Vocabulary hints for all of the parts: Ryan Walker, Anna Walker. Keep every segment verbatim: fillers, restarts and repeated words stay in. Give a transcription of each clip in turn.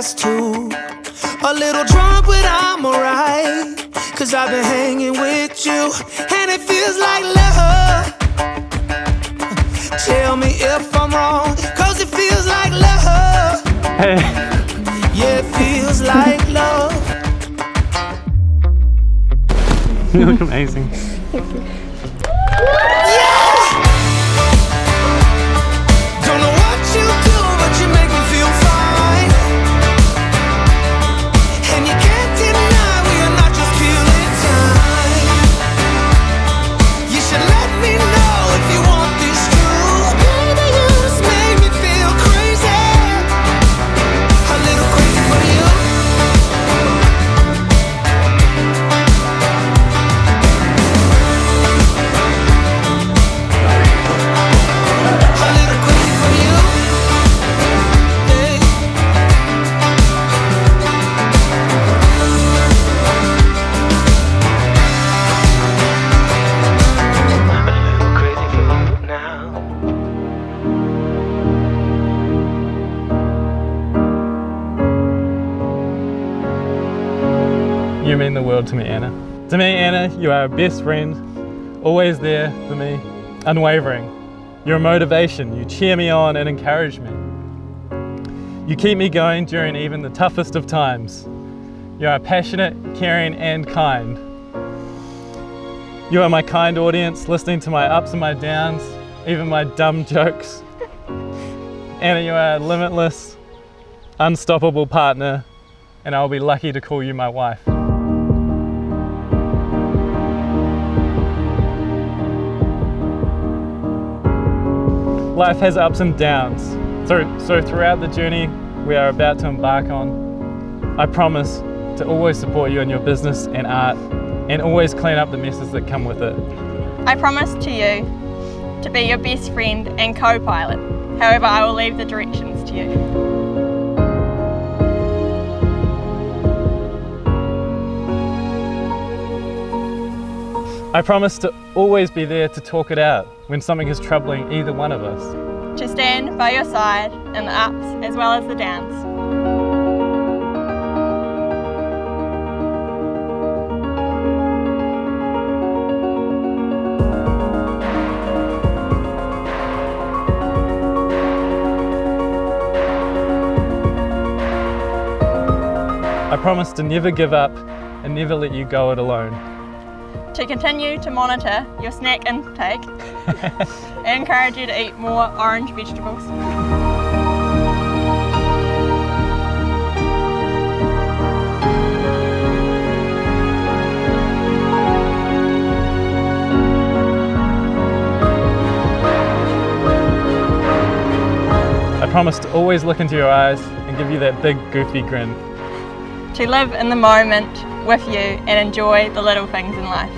past two. A little drunk, but I'm alright, 'cause I've been hanging with you, and it feels like love. Tell me if I'm wrong, 'cause it feels like love. Hey. Yeah, it feels like love. You look amazing. You mean the world to me, Anna. To me, Anna, you are a best friend, always there for me, unwavering. You're a motivation, you cheer me on and encourage me. You keep me going during even the toughest of times. You are passionate, caring and kind. You are my kind audience, listening to my ups and my downs, even my dumb jokes. Anna, you are a limitless, unstoppable partner, and I'll be lucky to call you my wife. Life has ups and downs, so, so throughout the journey we are about to embark on, I promise to always support you in your business and art, and always clean up the messes that come with it. I promise to you to be your best friend and co-pilot, however I will leave the directions to you. I promise to always be there to talk it out when something is troubling either one of us. To stand by your side in the ups as well as the downs. I promise to never give up and never let you go it alone. To continue to monitor your snack intake and encourage you to eat more orange vegetables. I promise to always look into your eyes and give you that big goofy grin. To live in the moment with you and enjoy the little things in life.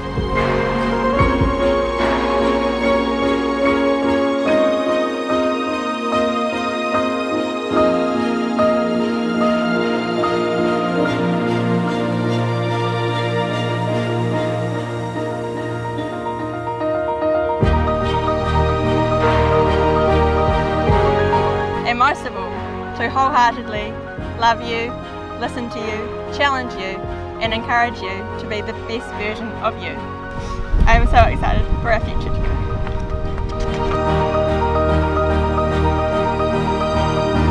And most of all, to wholeheartedly love you, listen to you, challenge you, and encourage you to be the best version of you. I am so excited for our future together.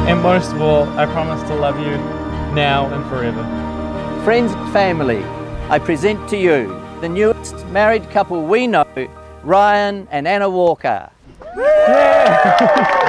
And most of all, I promise to love you now and forever. Friends and family, I present to you the newest married couple we know, Ryan and Anna Walker. Yeah.